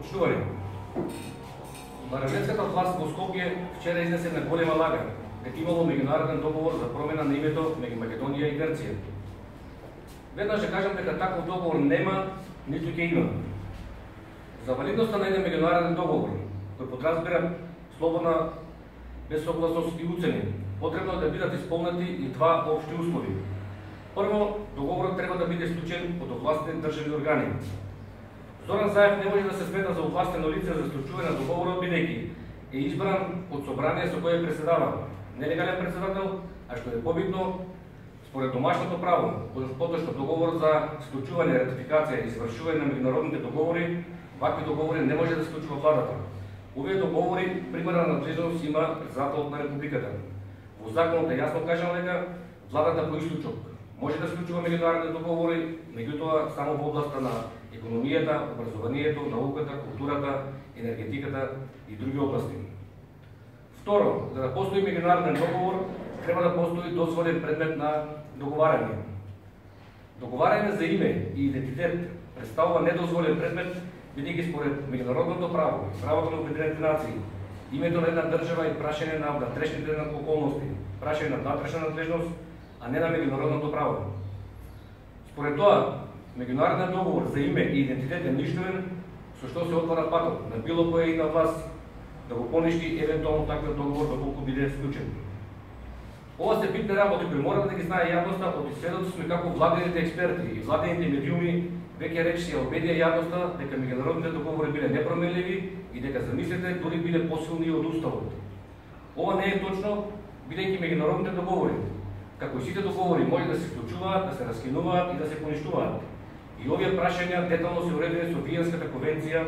Почнување. Парламентската власт во Скопје вчера изнесе една голема лага, дека имало меѓународен договор за промена на името меѓу Македонија и Грција. Веднаш ќе кажам дека таков договор нема, ниту ќе има. За валидноста на еден меѓународен договор, кој подразбира слободна безсогласност и уцени, потребно е да бидат исполнети и два општи услови. Прво, договорот треба да биде склучен од овластени државни органи. Зоран Заев не може да се смета за овластено лице за склучување на договорот бидејќи е избран од собрание со кое преседава, нелегален председател, а што е побитно според домашното право, потоа што договорот за склучување, ратификација и извршување на меѓународните договори, вакви договори не може да склучува владата. Овие договори примерна надлежност има председателот на републиката. Во законот е јасно кажано дека владата по исклучок може да склучува меѓународни договори, меѓутоа само во областта на економијата, образованието, науката, културата, енергетиката и други области. Второ, за да постои меѓународен договор, треба да постои дозволен предмет на договарање. Договарање за име и идентитет представува недозволен предмет, бидејќи според меѓународното право и правото на Обединетите Нации, името на една држава е прашање на внатрешните околности, прашање на внатрешна надлежност, а не на меѓународното право. Според тоа, меѓународен договор за име и идентитет е ништовен, со што се отвара патот на било која и на власт да го поништи евентуално таквиот договор доколку биде склучен. Ова се битни работи кои мора да ги знае јавноста, од сведоци сме како владените експерти и владените медиуми веќе реч се обедија јавноста дека меѓународните договори биле непроменливи и дека замислите дури биле посилни од уставот. Ова не е точно, бидејќи меѓународните договори, како и сите договори, може да се склучуваат, да се раскинуваат и да се поништуваат. И овие прашања детално се уредени со Вијенската конвенција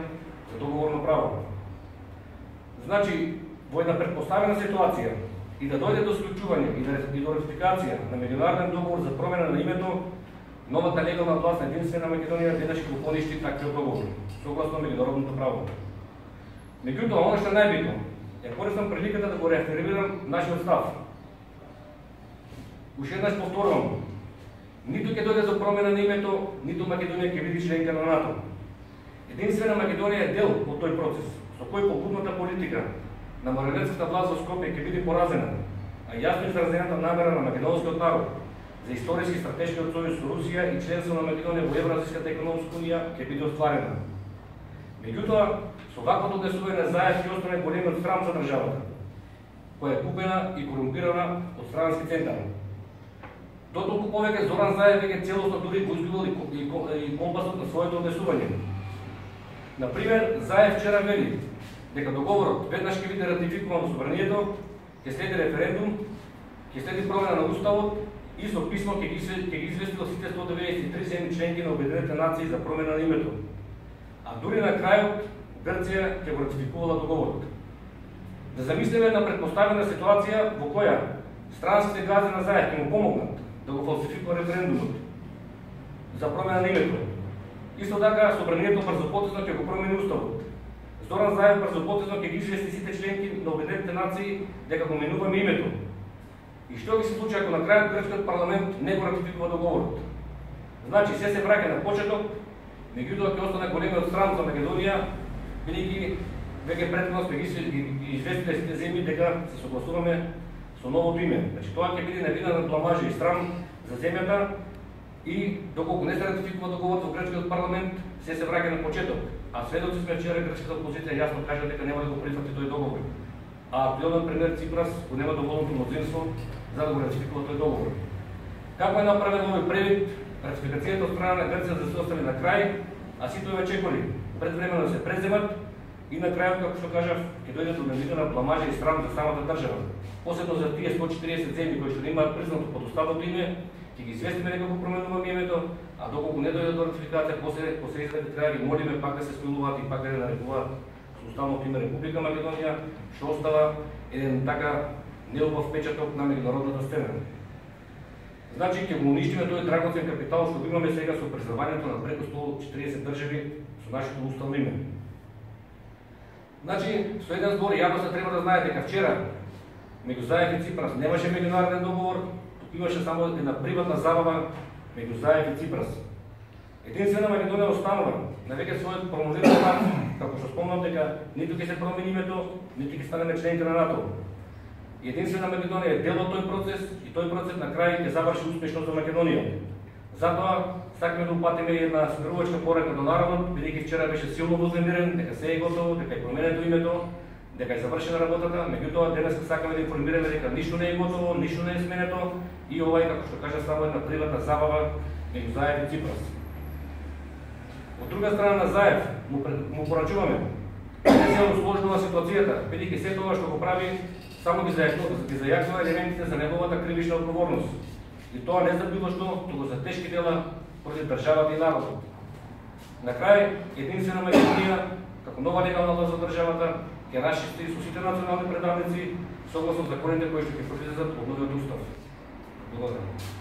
за договорно право. Значи, во една предпоставена ситуација и да дојде до склучување и до ратификација на меѓународен договор за промена на името, новата легална власт на единствена Македонија денеш го поништи таквиот договор, согласно меѓународното право. Меѓутоа, оно што е најбитно, ја користам приликата да го реафирмирам нашиот став. Уште еднаш повторувам, ниту ќе дојде за промена на името, ниту Македонија ќе биде членка на НАТО. Единствена Македонија е дел од тој процес, со кој попутната политика на марионетската власт во Скопје ќе биде поразена, а јасно изразената намера на македонскиот народ за историски стратешкиот сојуз со Русија и членство на Македонија во Евразиската економска унија ќе биде остварена. Меѓутоа, со ваквото гласување Заев ќе остане големиот срам за државата, која е купена и корумпирана од странски центар. Дотолку повеќе Зоран Заев веќе целосно дури го изгубил и компасот на своето гласување. На пример, Заев вчера вели дека договорот веднаш ќе биде ратификуван во собранието, ќе следи референдум, ќе следи промена на уставот и со писмо ќе ги извести до сите 193 земји членки на Обединетите Нации за промена на името. А дури на крајот Грција ќе го ратификувала договорот. Да замислиме една предпоставена ситуација во која странските гази на Заев ќе му помогнат да го фалсификува референдумот за промена на името. Исто така собранието брзопотесно ќе го промени уставот. Зоран Заев брзопотесно ќе ги извести сите членки на Обединетите Нации дека го менуваме името. И што ќе се случи ако на крајот грчкиот парламент не го ратификува договорот? Значи се се враќа на почеток, меѓутоа ќе остане големиот срам за Македонија, бидејќи веќе претходно сме ги известиле сите земји дека се согласуваме со новото име. Значи тоа ќе биде навина на пламажа и срам за земјата и доколку не се ратификува договорот во грчкиот парламент, се се враќа на почеток, а сведоци сме вчера грчката опозиција јасно кажа дека нема да го прифати тој договор. А актуелниот премиер Ципрас го нема доволното мнозинство за да го ратификува тој договор. Како е направен овој превид, ратификацијата од страна на Грција да се остави на крај, а сите овие чекори предвремено да се преземат и на крајот, како што кажав, ќе дојде до навидена пламажа и срам за самата држава. Посебно за тие 140 земји кои што имаат признато под уставното име, ќе ги известиме некако променуваме името, а доколку не дојде до ратификација, после изгледи треба ги молиме пак да се смилуваат и пак да не нарекуваат уставното име Република Македонија, што остава еден така неубав печаток на меѓународната сцена. Значи, ќе го уништиме тој драгоцен капитал што го имаме сега со признавањето на преку 140 држави со нашето уставно име. Значи, со еден збор, јавноста треба да знае дека вчера меѓу Заев и Ципрас немаше меѓународен договор, туку имаше само една приватна забава меѓу Заев и Ципрас. Единствена Македонија останува на веќе својот проможен пат, како што спомнав дека ниту ќе се промени името, ниту ќе станеме члените на НАТО. Единствена Македонија е дел од тој процес и тој процес на крај ќе заврши успешно за Македонија. Затоа сакаме да упатиме една смирувачка порака до народот, бидејќи вчера беше силно вознемирен дека се е готово, дека е променето името, дека е завршена работата, меѓутоа денес сакаме да информираме дека ништо не е готово, ништо не е сменето и ова е, како што кажа, само една приватна забава меѓу Заев и Ципрас. Од друга страна на Заев му порачуваме да се усложнува ситуацијата, бидејќи се тоа што го прави само ги зајакнува елементите за неговата кривична одговорност. И тоа не за било што, туку за тешки дела против државата и народот. На крај, единствена Македонија, како нова легална власт за државата, ќе расчисти со сите национални предавници, согласно законите кои што ќе произлезат од новиот устав. Благодарам.